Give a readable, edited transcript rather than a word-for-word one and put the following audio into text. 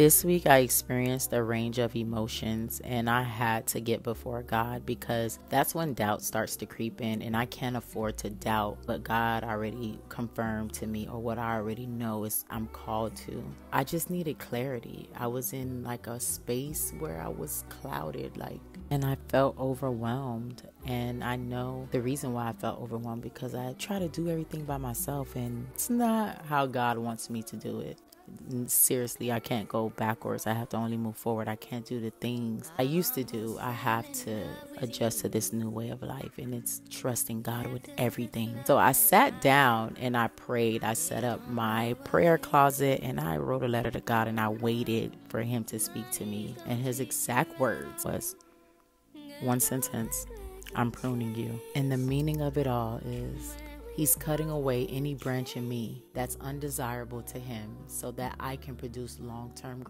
This week, I experienced a range of emotions and I had to get before God because that's when doubt starts to creep in, and I can't afford to doubt what God already confirmed to me or what I already know is I'm called to. I just needed clarity. I was in like a space where I was clouded, and I felt overwhelmed. And I know the reason why I felt overwhelmed because I try to do everything by myself and it's not how God wants me to do it. Seriously, I can't go backwards. I have to only move forward. I can't do the things I used to do. I have to adjust to this new way of life, and it's trusting God with everything. So I sat down and I prayed. I set up my prayer closet and I wrote a letter to God, and I waited for him to speak to me. And his exact words was one sentence: I'm pruning you. And the meaning of it all is He's cutting away any branch in me that's undesirable to him so that I can produce long-term growth.